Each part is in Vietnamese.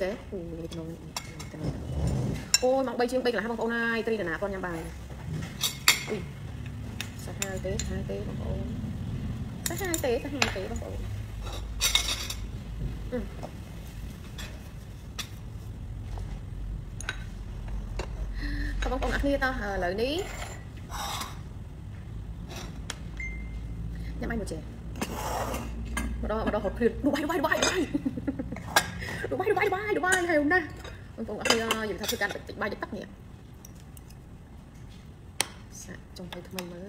chế ô mặc bay chiêng bay là hai bằng con này tri là nà con nhầm bài sát hai tế bằng con sát hai tế bằng con không bằng con ăn kia to lợi ní nhầm anh một chè mà đó hột thuyền Dubai hay không nè con cũng đã hơi dùng theo thời gian ba giờ tắt nhỉ trong tay thằng mới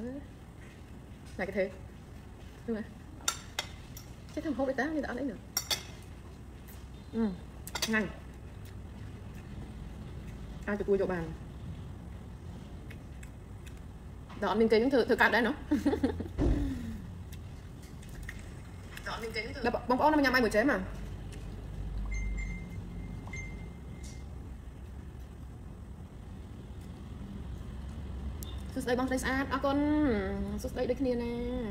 là cái thế đúng không cái thằng hộp đấy tám thì đã lấy được ngành ai cho tôi chỗ bàn đó mình kêu những thử cạn đấy nó là bóng bóng năm nhà mai buổi chế mà đây bóng đây sát à con sốt đây kia nè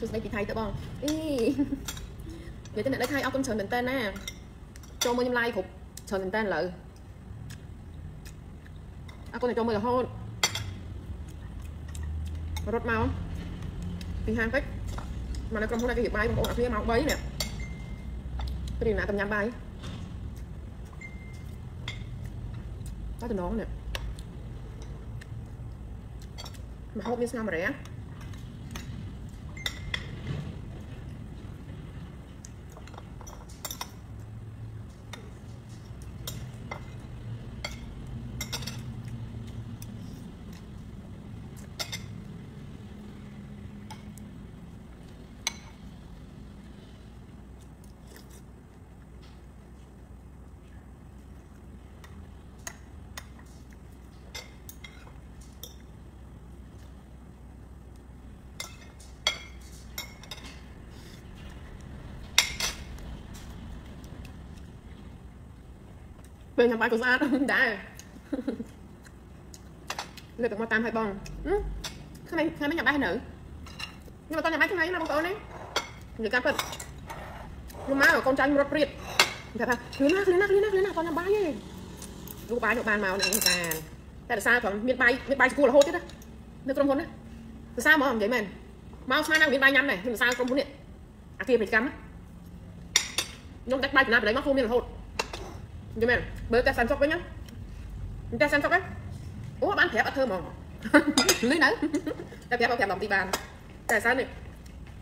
sốt đây thì thay tự bóng ý vậy tên này đây thay à con chờ mình tên nè cho môi nhâm lai cục chờ mình tên lợi à con này cho môi là hôn rốt màu bình hàng cách mà nó còn hôm nay cái hiệp bay một bộ phía màu bấy nè cái điều này tầm nhắm bay có từ nó nè mà hộp như sao mà rẻ về nhà bài của ra đã lên được 1 hay bông khai mấy nhà bài nữ nhưng mà tao nhà bài cái này là bông cậu đấy người cam phật nhưng má của con trai rất riết gặp hàng lưới nát con nhà bài ấy đủ bài được bàn màu này cả tại là sao còn miền bay cua là hôi chết đó nước trong hôn đấy từ sao mà không vậy mình mau sai đang miền bay nhắm này từ sao không muốn điện à kia phải cắm nhưng đặt bay từ nào đấy mắc không miền là hôi như mày bữa ta săn sóc đấy nhá người ta săn sóc đấy ủa bán thẻ bắt thơm mỏng lấy nắng ta thẻ bao thẻ lòng tì bàn tại sao này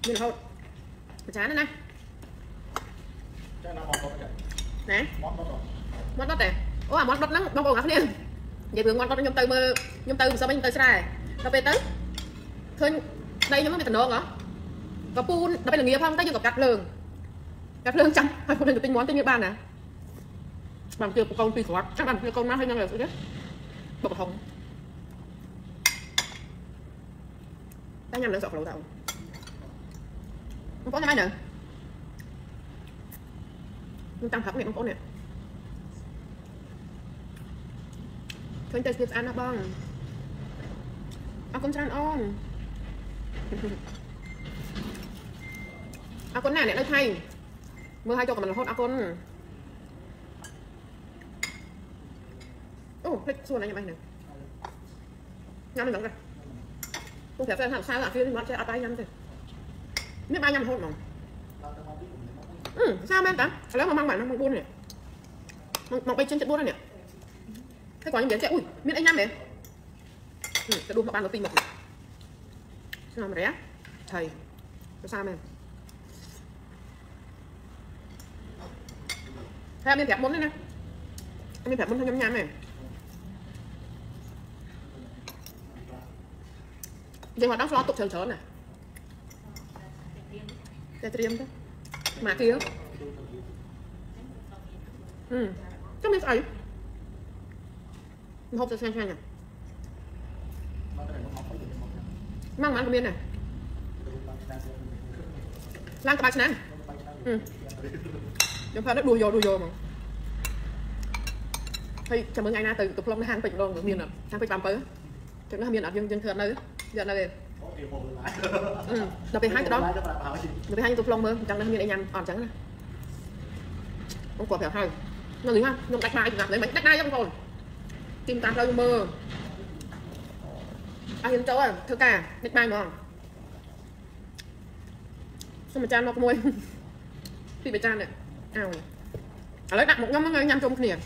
nhìn hột chán này nè mót bót này ủa mót bót nắng bao bầu ngọc liền vậy vừa ngon con nhom tơi mơ nhom tơi sao bên tơi sai nó về tới thôi đây nhom nó bị tận nổ ngó và pun nó bên là nghiệp không ta dùng gặp cắt lường chăng hay không được tinh món tinh như bàn nè bằng kia con tùy khó chắc bằng kia con nó hay năng là sự đấy bọc hồng ta nhầm lẫn sọt lẩu tàu không có cái máy nữa nhưng tăng thấp này không có nè thôi tới tiếp ăn nó bong à con trăn on à con này lại thay mưa hai cho cả mình hốt à con thích xua này nhà anh này nhâm mình ra không thể làm sao cả phiên mất sẽ tay nhâm rồi biết ba nhâm hôn mỏng sao men tám lấy mà mang bản mang buôn này mọc bay trên trận buôn này thế còn những biến sẽ ui biết anh nhâm này sẽ đun mọc ban nó tinh mọc này làm rẻ thầy sao men thế anh đi thẹp món đấy nè anh đi thẹp món nhâm này nhưng mà đóng lo tục sờ này để tiêm đó mà kia chắc mình phải hộp cho sang này mang máng của miên này lang cái bát này chúng ta đã đùi vô mà thì chào mừng ngày nay từ tục long hàng bịch luôn của miên à hàng bịch bám bớ chúng ta miên ở dân dân thường nơi giờ là เราไปห้างจะร้อนเราไปห้างจะตุกลงเมืองจังเลยมีอะไรยันอ่อนจังนะต้องกวาดแถวห้างเราหนีห้างน้องตักนายอยู่หนักเลยมันตักนายยังคนกินตามเราอยู่เมืองอาหินโจ้เธอแก่ตักนายมั้งสมัยจานล็อกมวยพี่ไปจานเนี่ยอ้าวแล้วดักหมกย่อมไงยันจมเขียด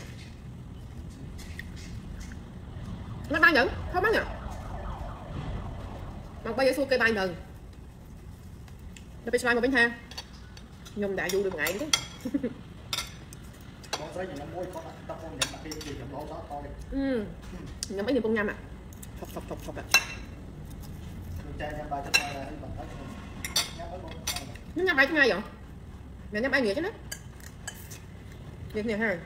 nó bay nhẫn không bắn nhở mà bây giờ xua cây bay nhẫn nó bị sai một bánh ha nhung đại du được ngại đấy nhắm mấy người con nhâm à thọc thọc thọc thọc à nó nhắm bay thế ngay vậy mẹ nhắm bay nghĩa chứ nó việc này ha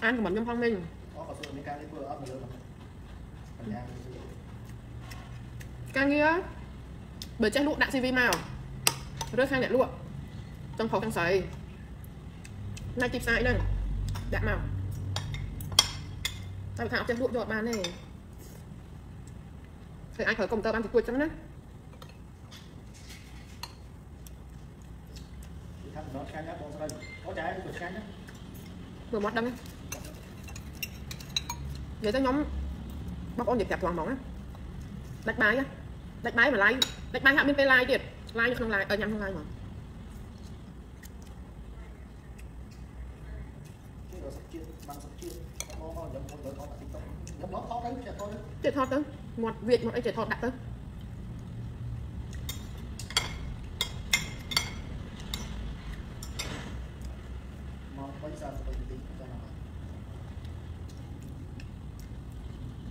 ăn của mình trong phong minh càng kia bởi trang lụa đạn CV màu rơi khang đạn lụa trong khẩu càng sấy này kịp sai đây đạn màu tao thảo trang lụa cho bạn này thì ai khởi công tơ ăn thì quệt cho nó đấy vừa mót đâm vậy tới nhóm bóc ôn việc đẹp toàn mỏng á đánh bái mà like đánh bái hạ bên like kìa like không like ở nhầm không like mà chết thọt tới một việt một anh chết thọt đặt tới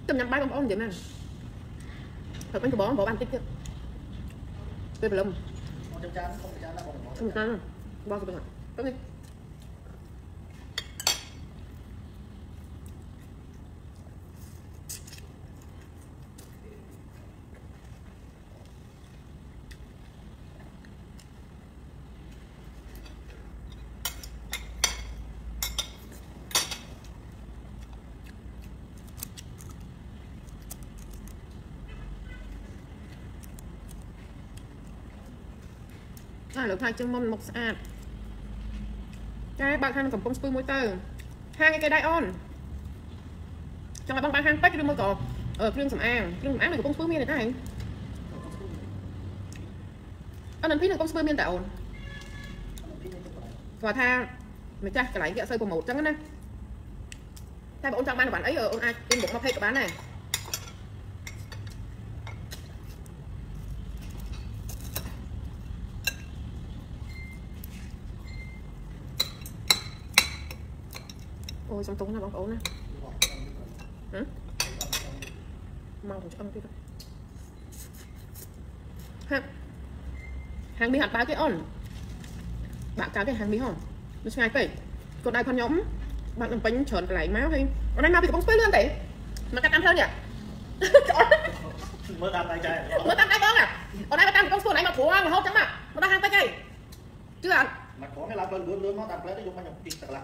tầm nhắm bái con bỏ vậy nè thật bánh cứ bỏ ăn tích chứ bê bê lông không sao đâu bỏ cái bê đi lượt hai chân mông một sạc cái bạn hàng cầm công spui mũi tơ hai cái on trong là băng bạn hàng tách cái đôi môi cỏ ở cái đường sầm an này của công spui miên này cái này anh làm phí là công spui miên tạo và tha mày cha cái lại kia xây của một trắng đó nè thay bọn trong ban bạn ấy ở ai em được mọc hay của bán này ôi xong túng là bóng ấu nè màu cho ông kia hàng bí hạt bá cái on bạn cá cái hàng bí hòn nó ngay phải cột đai con nhõm bạn làm bánh tròn lại máu hay còn đây máu bị bóng quấy luôn đấy mà cắt ăn hơn nhỉ mới ăn tay con à còn đây mà ăn con sườn này mà của mà hốt trắng mà nó đang hang tay cây chưa ạ mà có cái lá con lớn nó ăn lấy nó dùng bao nhiêu tiền sạc lại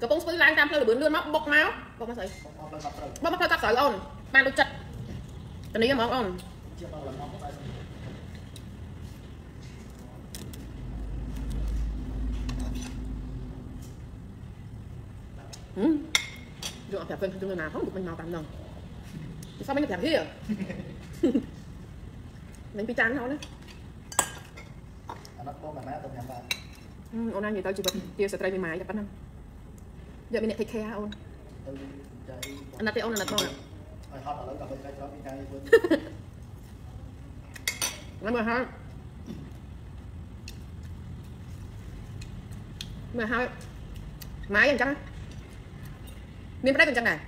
กระปุกซื้อล้างตามเพื่อหรือบื้นเลื่อนมอบกเมาส์บอกมาใส่บอกมาเพื่อตักใส่อ่อนมาดูจัดตอนนี้ยังมองอ่อนดูเอาแผลเป็นดูเงินมาเขาดูมันเมากันหนึ่งจะซ่อมไม่ได้แผลที่อ่ะหนึ่งปีจานเขาเนี่ยเอาหน้าอย่างเต้าจีบเดียวสไตล์มีไม้จะปั้นน้ำgiờ mình lại thấy khe ôn anh đặt tay ôn là đặt con ạ mười hai 12 máy anh trắng nên bắt đấy con trắng này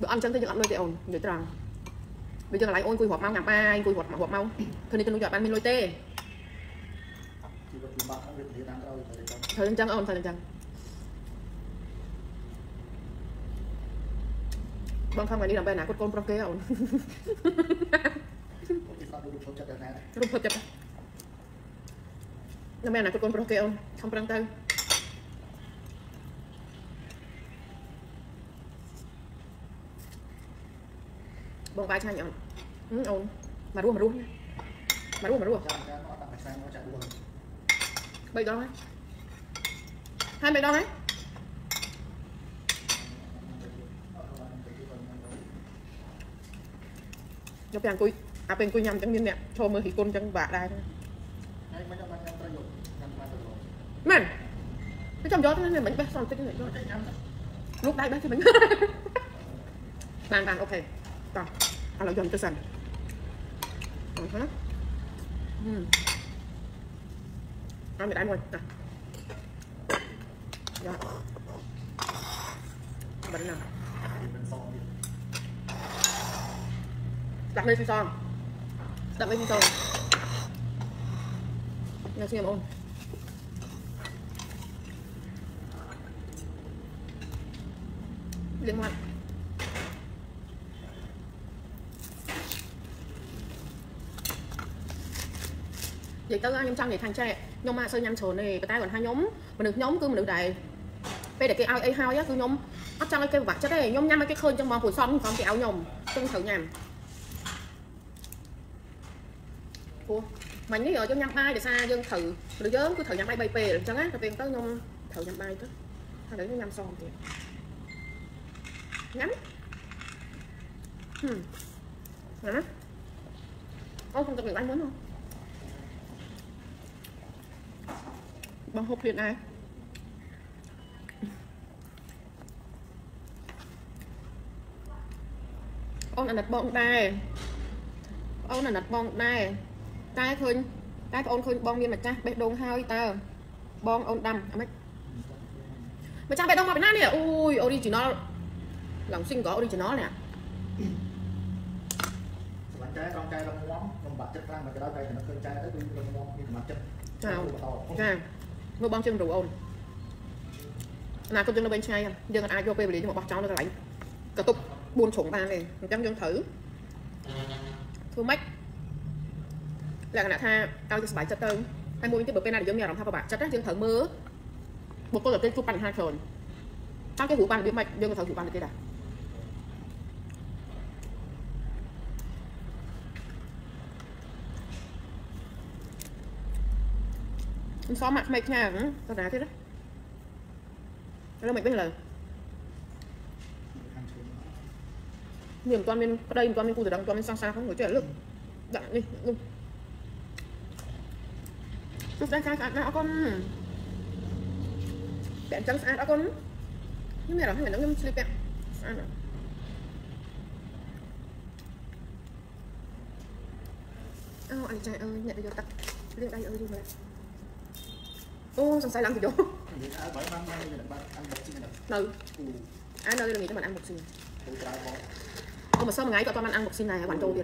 bữa ăn trắng thấy những ăn nuôi tê ôn để tròn bây giờ là anh ôn cùi hộp mau ngạp ai cùi hộp mau thôi nên tôi nuôi cho bạn mình nuôi tê thời gian trắng ôn thời gian trắng bằng không phải đi làm bài nào con pro kia ôn đúng thật chặt làm bài nào con pro kia ôn không răng tay บงการชาอย่างเอามาร่วมไปดองไหมท่านไปดองไหมยกอย่างกุยอาเป็นกุยยำจังยินเนี่ยโชว์มือหิกุลจังบะได้แม่นไม่จำยอดนั่นเนี่ยเหมือนแบบซ้อนติ๊กเนี่ยลูกได้บ้างใช่ไหมบานโอเคต่อเอาเรายนต์จะสั่นเอาไม่ได้หมดอ่ะยอดบันหนาตักเลยซีซองน่าเชื่อมั้งเลี้ยงมันvậy tới nhóm trong thì thằng trai nhóm mà sơ nhâm sồn này người ta còn hai nhóm mình được nhóm cứ mình được đại bây để cái ao ai hao á cứ nhóm ấp trong cái vật chất đấy nhóm nhâm cái khơi trong mòn của xóm còn cái ao nhom trong thử nhầm mình nói ở trong nhâm bay để xa dân thử được chứ cứ thử nhâm bay bay pè được chứ á rồi tiền tới nhóm thử nhâm bay tới thằng đấy nó nhâm sồn thì nhắm hả ô không cần được anh muốn khôngบางหกเดือนไอ้โอ้นอันนัดบองได้โอ้นอันนัดบองได้ตายคืนตายโอนคืนบองเมียมาจ้าไปดงเฮาอีเตอร์บองโอนดำเอาไหมมาจ้าไปดงมาเป็นหน้าเนี่ยอุ้ยโอดีจีนอหลังซิงก็โอดีจีนอเนี่ยหลังใจกองใจลงม้อมลงบัตรจัดตั้งมันจะได้ใจแต่มันเกินใจได้ไปลงม้อมมีบัตรจัดจ้ามือบองเชื่อมรูโอนนาก็ยังเราเป็นชายยังกันอาโยเปไปเลยที่หมอบอกเจ้าเราไหลกระตุกบุญสงตาเลยจังยังถือคือแม็กหลังจากนั้นถ้าเอาจะสบายจัดเติมให้มูลนิธิเปิดเป็นอะไรเยอะแยะหลังท่าประบาดจัดได้ยังถือมือบุกก็จะได้จูปันห้าคนตั้งแค่หูปันเดี๋ยวแม็กยังถือหูปันเลยได้ซ้อมหมักไม่แข็งตอนไหนที่นั่นแล้วมันเป็นอะไรเนี่ยตัวมันก็ได้ตัวมันกูจะดังตัวมันซาซาเขาหัวใจลึกดังนี่ลุงได้การการเอาคนแปะจังสะอาดเอาคนนี่ไม่หรอกให้เหมือนน้องยิ้มสลิปแปะสะอาดเอาอันใจเออเนี่ยเดี๋ยวตักเรื่องใดเออดูเลยô xong sai lắm thì đúng từ ai nơi mình cho bạn ăn một xin. Ô mà sao mà ngay cậu toàn ăn một xin này hả bạn trâu kia